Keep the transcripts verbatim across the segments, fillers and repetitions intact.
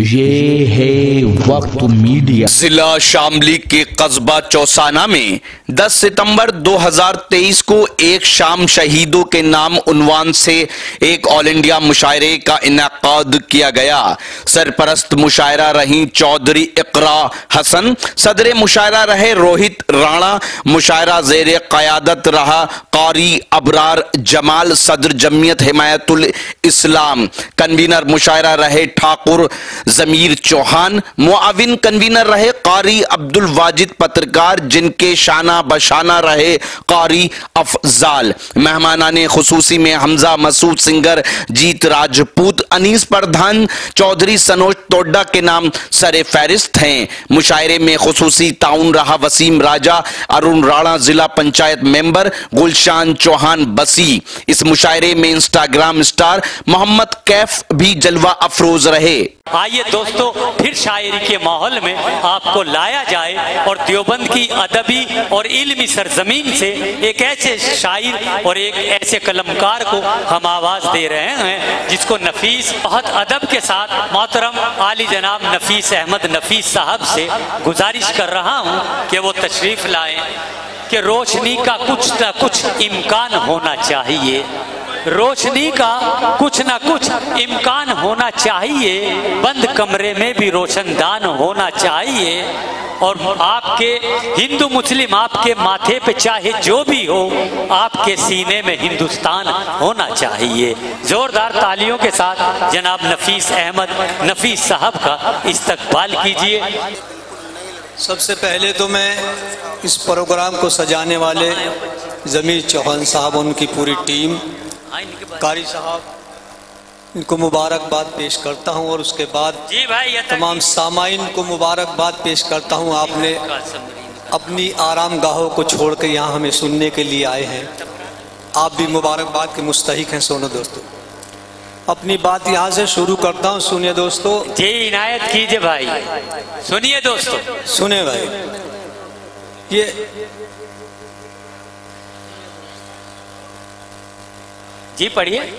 ये है वक्त मीडिया। जिला शामली के कस्बा चौसाना में दस सितंबर दो हज़ार तेईस को एक शाम शहीदों के नाम उन्वान से एक ऑल इंडिया मुशायरे का इनाकाद किया गया। सरपरस्त मुशायरा रहीं चौधरी इकरा हसन, सदर मुशायरा रहे रोहित राणा, मुशायरा जेर क़यादत रहा कारी अबरार जमाल सदर जमीयत हिमायतुल इस्लाम, कन्वीनर मुशायरा रहे ठाकुर जमीर चौहान, मुआविन कन्वीनर रहे कारी अब्दुल वाजिद पत्रकार जिनके शाना बशाना रहे कारी अफजाल, मेहमानाने खुसूसी में हमजा मसूद सिंगर, जीत राजपूत, अनीस प्रधान, चौधरी सनोज तोड्डा के नाम सरे फहरिस्त हैं। मुशायरे में खुसूसी ताउन रहा वसीम राजा, अरुण राणा जिला पंचायत मेंबर, गुलशान चौहान बसी। इस मुशायरे में इंस्टाग्राम स्टार मोहम्मद कैफ भी जलवा अफरोज रहे। आइए दोस्तों, फिर शायरी के माहौल में आपको लाया जाए और देवबंद की अदबी और इल्मी सरजमीन से एक ऐसे शायर और एक ऐसे कलमकार को हम आवाज़ दे रहे हैं जिसको नफीस बहुत अदब के साथ मोहतरम आली जनाब नफीस अहमद नफीस साहब से गुजारिश कर रहा हूं कि वो तशरीफ़ लाएं कि रोशनी का कुछ ना कुछ इम्कान होना चाहिए, रोशनी का कुछ ना कुछ इम्कान होना चाहिए, बंद कमरे में भी रोशनदान होना चाहिए। और आपके हिंदू मुस्लिम आपके माथे पे चाहे जो भी हो, आपके सीने में हिंदुस्तान होना चाहिए। जोरदार तालियों के साथ जनाब नफीस अहमद नफीस साहब का इस्तकबाल कीजिए। सबसे पहले तो मैं इस प्रोग्राम को सजाने वाले जमीर चौहान साहब, उनकी पूरी टीम, कारी साहब, इनको मुबारकबाद पेश करता हूं। और उसके बाद जी भाई तमाम सामाइन को मुबारकबाद पेश करता हूं। आपने अपनी आराम गाहों को छोड़ कर यहाँ हमें सुनने के लिए आए हैं, आप भी मुबारकबाद के मुस्तहिक हैं। सोनो दोस्तों, अपनी बात यहाँ से शुरू करता हूँ। सुनिए दोस्तों, जी इनायत कीजिए भाई, सुनिए दोस्तों, सुने भाई। ये जी पढ़िए।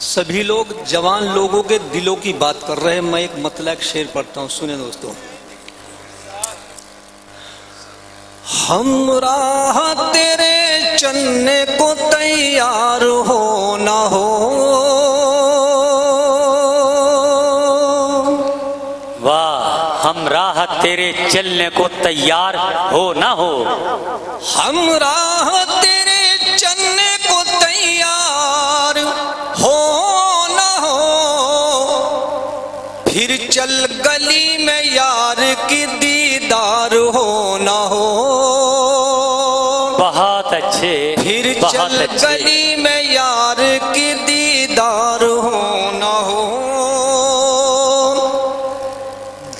सभी लोग जवान लोगों के दिलों की बात कर रहे हैं, मैं एक मतला एक शेर पढ़ता हूं। सुने दोस्तों। हम राह तेरे चलने को तैयार हो ना हो, वाह, हम राह तेरे चलने को तैयार हो ना हो, हम राह तेरे चलने को तैयार हो ना हो, फिर चल गली में यार की दीदार हो ना हो, बहुत अच्छे, फिर चल गली में यार की दीदार हो ना हो,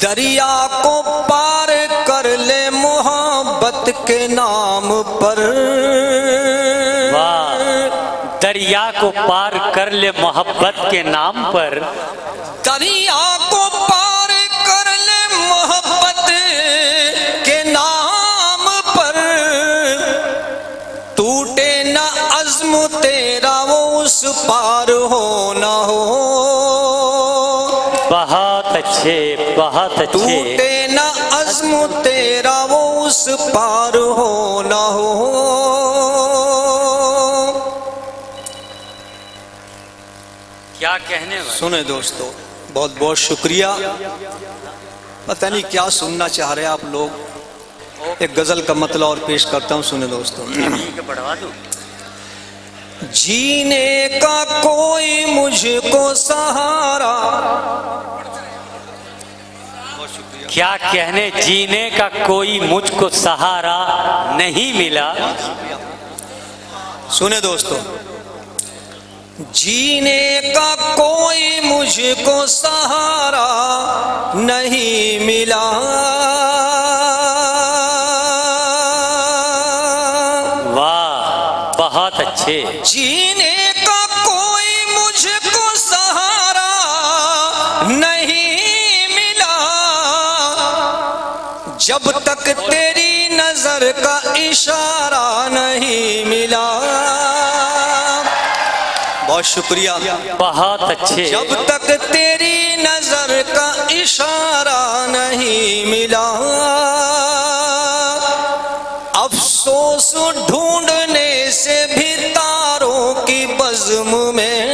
दरिया को पार कर ले मोहब्बत के नाम पर, वाह, दरिया को पार कर ले मोहब्बत के नाम पर, दरिया को पार कर ले मोहब्बत के नाम पर, टूटे ना अज़्म तेरा वो उस पार हो ना हो, बहुत अच्छे, बहुत अच्छे, टूटे ना अज़्म तेरा वो उस पार हो ना हो। क्या कहने वाले? सुने दोस्तों, बहुत बहुत शुक्रिया। पता नहीं क्या सुनना चाह रहे आप लोग। एक गजल का मतलब और पेश करता हूं। सुने दोस्तों, पढ़वा दो। जीने का कोई मुझको सहारा, क्या कहने, जीने का कोई मुझको सहारा नहीं मिला। सुने दोस्तों, जीने का कोई मुझको सहारा नहीं मिला, वाह, बहुत अच्छे, जीने का कोई मुझको सहारा नहीं, जब तक तेरी नजर का इशारा नहीं मिला, बहुत शुक्रिया, बहुत अच्छे। जब तक तेरी नजर का इशारा नहीं मिला, अफसोस ढूंढने से भी तारों की बज़्म में,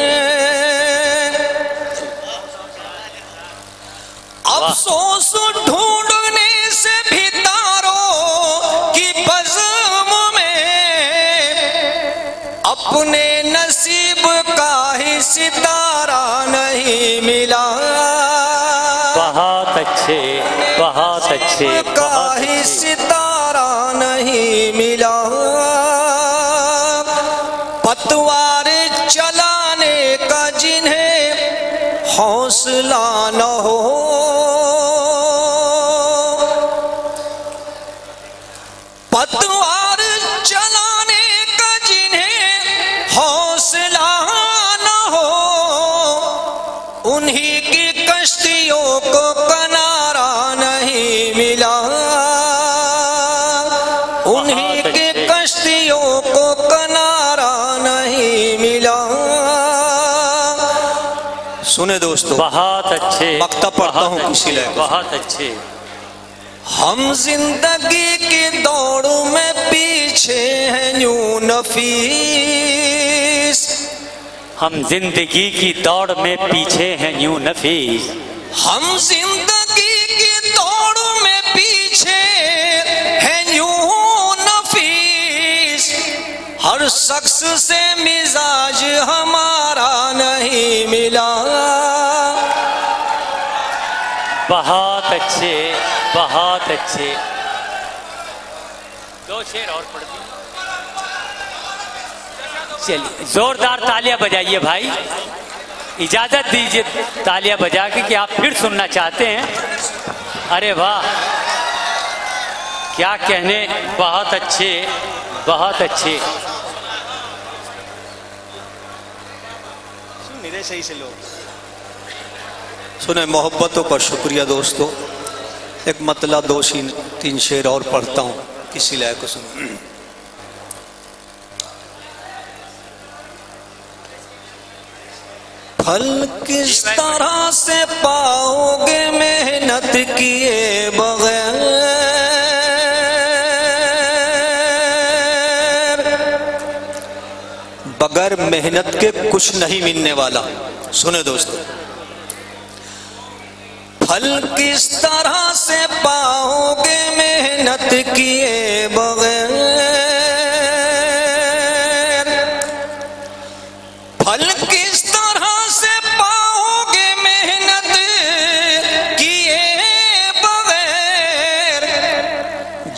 अफसोस ढूंढने से भी तारों की बज़्म में, अपने नसीब का ही सितारा नहीं मिला। बहुत अच्छे, बहुत अच्छे। का ही सितारा नहीं मिला, पतवार चलाने का जिन्हें हौसला न हो, पतवार चलाने का जिन्हें हौसला न हो, उन्हीं की कश्तियों को किनारा नहीं मिला, उन्हीं की कश्तियों को किनारा नहीं मिला। सुने दोस्तों, बहुत अच्छे। मक्ता पढ़ता हूँ किसी लिए, बहुत अच्छे। हम जिंदगी की दौड़ में पीछे हैं यूं नफीस, हम जिंदगी की दौड़ में पीछे हैं यूं नफीस, हम जिंदगी की दौड़ में पीछे हैं यूं नफीस, हर शख्स से मिजाज हमारा नहीं मिला। बहुत अच्छे, बहुत अच्छे। दो शेर और पढ़ दीजिए। चलिए, जोरदार तालियां बजाइए भाई। इजाजत दीजिए तालियां बजा के कि आप फिर सुनना चाहते हैं। अरे वाह, क्या कहने, बहुत अच्छे, बहुत अच्छे। सुन मेरे सही से लोग, सुने मोहब्बतों पर शुक्रिया। दोस्तों, एक मतला दो शीन, तीन शेर और पढ़ता हूँ किसी लायक को सुनो। फल किस तरह से पाओगे मेहनत किए बगैर, बगैर मेहनत के कुछ नहीं मिलने वाला। सुने दोस्तों, फल किस तरह से पाओगे मेहनत किए बगैर, फल किस तरह से पाओगे मेहनत किए बगैर,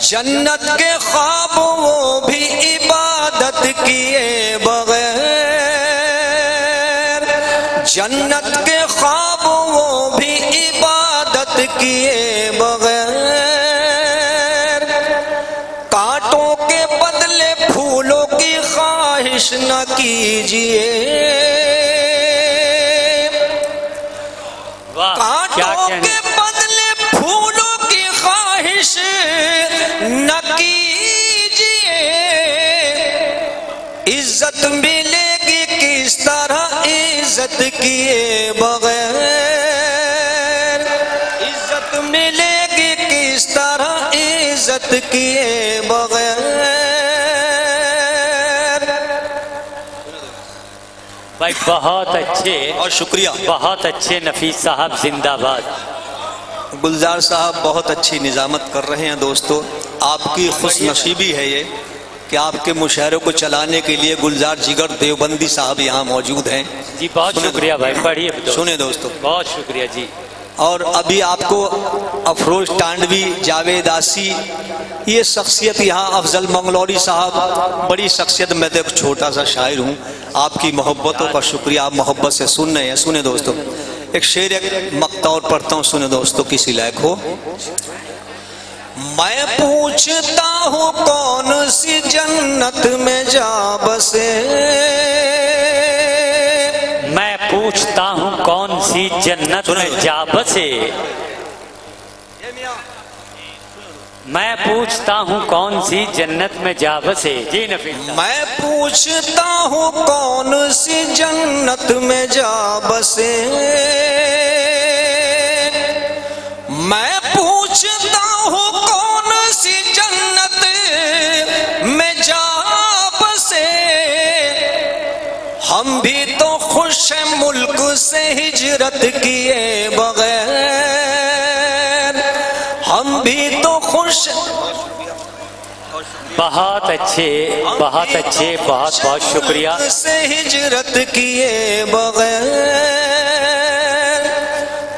जन्नत के ख्वाब वो भी इबादत किए बगैर, जन्नत के ख्वाब वो भी इबादत किए बगैर, कांटों के बदले फूलों की ख्वाहिश न कीजिए, कांटों के बदले फूलों की ख्वाहिश न कीजिए, इज्जत मिलेगी किस तरह इज्जत किए बगैर, इज्जत किए बगैर। भाई बहुत अच्छे और शुक्रिया, बहुत अच्छे। नफीस साहब जिंदाबाद। गुलजार साहब बहुत अच्छी निजामत कर रहे हैं। दोस्तों, आपकी खुश नसीबी है ये कि आपके मुशायरों को चलाने के लिए गुलजार जिगर देवबंदी साहब यहाँ मौजूद हैं जी। बहुत शुक्रिया भाई, बढ़िया। सुने दोस्तों, बहुत शुक्रिया जी। और अभी आपको अफरोज टांडवी, जावेद आसी, ये शख्सियत यहाँ, अफजल मंगलोरी साहब बड़ी शख्सियत। मैं तो एक छोटा सा शायर हूँ। आपकी मोहब्बतों का शुक्रिया, आप मोहब्बत से सुन रहे हैं। सुने दोस्तों, एक शेर, एक मक्ता और पढ़ता हूँ। सुने दोस्तों, किसी लायक हो। मैं पूछता हूँ कौन सी जन्नत में जा बसे, मैं पूछता हूँ कौन सी जन्नत में जा बसे, मैं पूछता हूँ कौन सी जन्नत में जा बसे। जी नफीस, मैं पूछता हूँ कौन सी जन्नत में जा बसे, मैं पूछता हूँ कौन सी जन्नत में जा बसे। हम भी तो खुश हैं मुल्क से हिजरत किए बगैर, हम भी तो खुश। बहुत अच्छे, बहुत अच्छे, बहुत बहुत शुक्रिया। से हिजरत किए बगैर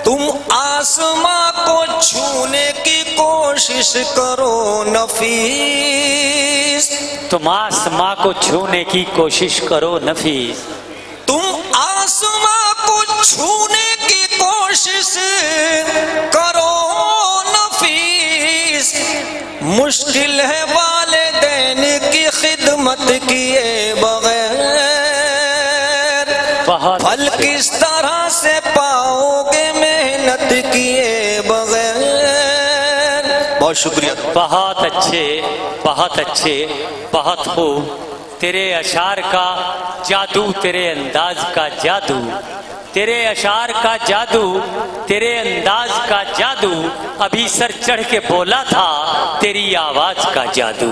तुम आसमां को छूने की कोशिश करो नफीस, तुम आसमां को छूने की कोशिश करो नफीस, तुम आसमां को छूने की कोशिश करो। मुश्किल है वालिदैन की खिदमत किए बगैर, फल किस तरह से पाओगे मेहनत किए बगैर। बहुत शुक्रिया, बहुत अच्छे, बहुत अच्छे, बहुत खूब। तेरे अशार का जादू, तेरे अंदाज का जादू, तेरे अशार का जादू, तेरे अंदाज का जादू, अभी सर चढ़ के बोला था तेरी आवाज का जादू।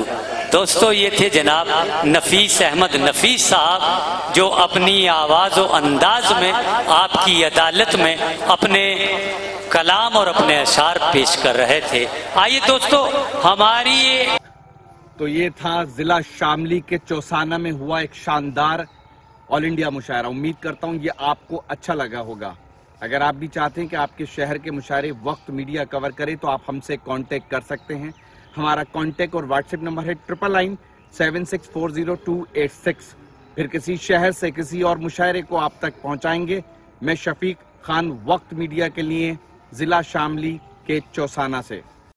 दोस्तों, ये थे जनाब नफीस अहमद नफीस साहब, जो अपनी आवाज़ और अंदाज में आपकी अदालत में अपने कलाम और अपने अशार पेश कर रहे थे। आइए दोस्तों, हमारी ये तो ये था जिला शामली के चौसाना में हुआ एक शानदार ऑल इंडिया मुशायरा। उम्मीद करता हूँ ये आपको अच्छा लगा होगा। अगर आप भी चाहते हैं कि आपके शहर के मुशायरे वक्त मीडिया कवर करे तो आप हमसे कांटेक्ट कर सकते हैं। हमारा कांटेक्ट और व्हाट्सएप नंबर है triple nine seven six four zero two eight six. फिर किसी शहर से किसी और मुशायरे को आप तक पहुँचाएंगे। मैं शफीक खान, वक्त मीडिया के लिए, ज़िला शामली के चौसाना से।